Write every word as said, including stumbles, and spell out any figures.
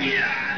Yeah.